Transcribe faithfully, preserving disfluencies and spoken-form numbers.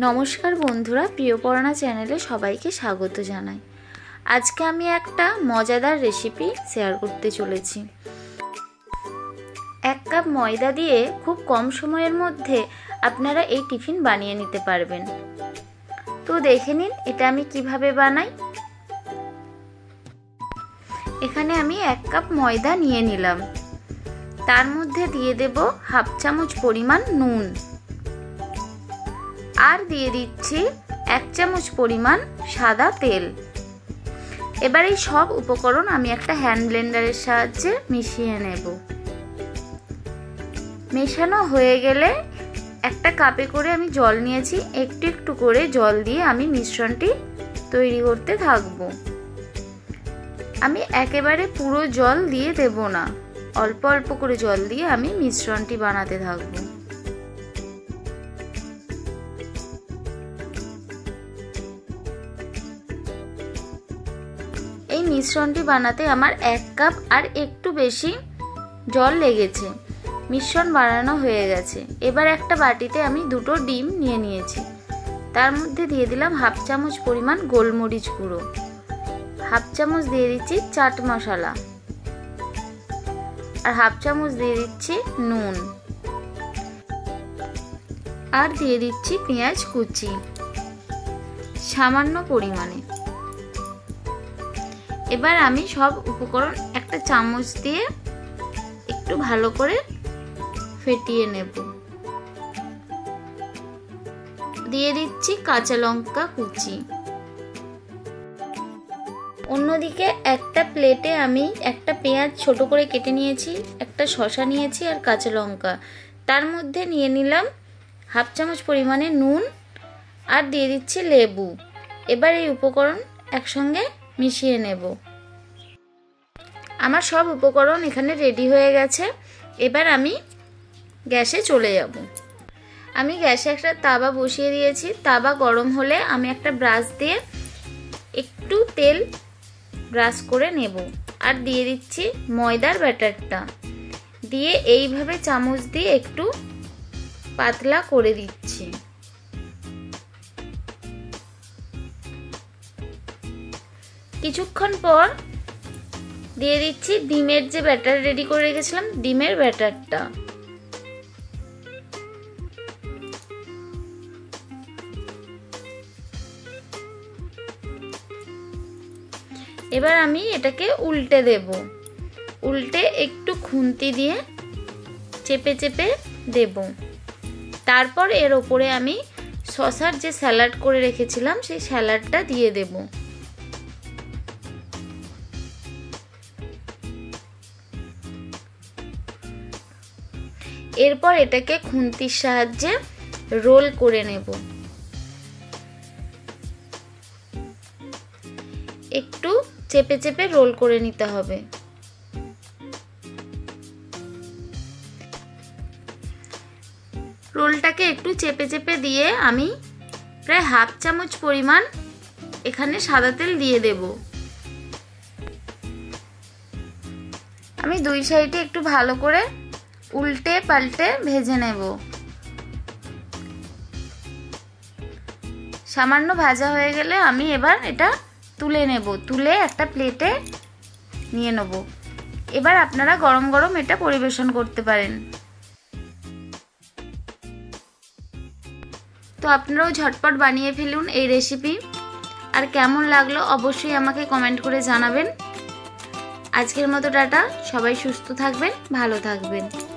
नमस्कार बंधुरा प्रियपर्णा चैनेले सबाइके स्वागत जानाई। आजके आमी एकटा मजादार रेसिपि शेयर करते चलेछि। एक कप मयदा दिए खूब कम समयेर मध्ये आपनारा एई टिफिन बानिये निते पारबेन। तो देखे निन एटा आमी किभाबे बानाई। एखाने आमी एक कप मयदा निये निलाम, तार मध्ये दिये देब हाफ चामच परिमाण नून और दिए दीची एक चामच परिमाण सादा तेल। एबार ये सब उपकरण आमी एकटा हैंड ब्लेंडारेर साहाज्ये मिशिए नेब। मेशानो हये गेले एकटा कापे करे आमी जल नियेछि, एकटु एकटु करे जल दिए आमी मिश्रणटी तैरि करते थाकबो। आमी एकेबारे पुरो जल दिए देब ना, अल्प अल्प करे जल दिए आमी मिश्रणटी बानाते थाकबो। मिश्रणटी बनाते आमार एक कप और एकटू बेशी जल लेगेछे। मिश्रण बानानो हये गेछे। एबार एकटा बाटीते आमी दुटो डिम निये नियेछि, तार मध्ये दिये दिलाम हाफ चामच परिमाण गोलमरिच गुँड़ो, हाफ चामच दिये दिच्छी चाट मशाला और हाफ चामच दिये दिच्छी नून और दिये दिच्छी पेंयाज कुचि सामान्य परिमाणे। एबार आमी सब उपकरण एक चामच दिए एकटू भालो करे फेटिए नेब। दिए दिच्छी काँचा लंका कुचि। अन्यदिके एकटा प्लेटे आमी एकटा पेंयाज छोटो करे केटे नियेछि, एकटा शशा नियेछि और काँचा लंका। तार मध्ये निये निलाम हाफ चामच परिमाणे नून और दिए दिच्छी लेबू। एबार एई उपकरण एकसंगे मिशिए नेब। आमार सब उपकरण एखाने रेडी हये गेछे। एबार आमी गैसे चले जाब। आमी गैसे एकटा तावा बसिए दिएछि। तावा गरम होले आमी एकटा ब्राश दिए एकटू तेल ब्राश करे नेब आर दिए दिच्छी मयदार बैटारटा। दिए एइभावे चामच दिए एकटू पातला करे दिच्छी। किछुक्षण पर दिए दिच्छी डिमेर जे बैटार रेडी करे रेखेछिलाम डिमेर बैटारटा। एबार आमी एटाके उल्टे देब। उल्टे एकटू खुंती दिए चेपे चेपे देब। तारपर एर ओपरे आमी शसार जे सैलाड करे रेखेछिलाम सेई सैलाडटा दिए देब। एरपर एटाके खुंतिर साहाज्ये रोल करे नेब। एकटू चेपे चेपे रोल करे निते होबे। रोलटाके एकटू चेपे चेपे दिए आमी प्राय हाफ चामच परिमाण एखाने सादा तेल दिए देब। आमी दुई साइडे एकटू भालो करे उल्टे पाल्टे भेजे नेब। सामान्य भाजा हो गेले आमी एबार एटा तुले नेब। तुले एकटा प्लेटे निये नेब। एबार आपनारा गरम गरम एटा परिवेशन करते पारेन। तो आपनाराओ झटपट बानिये फेलुन एई रेसिपि। आर केमन लागलो अवश्यई आमाके कमेंट करे जानाबेन। आजकेर मतो टाटा। सबाई सुस्थ थाकबेन, भालो थाकबेन।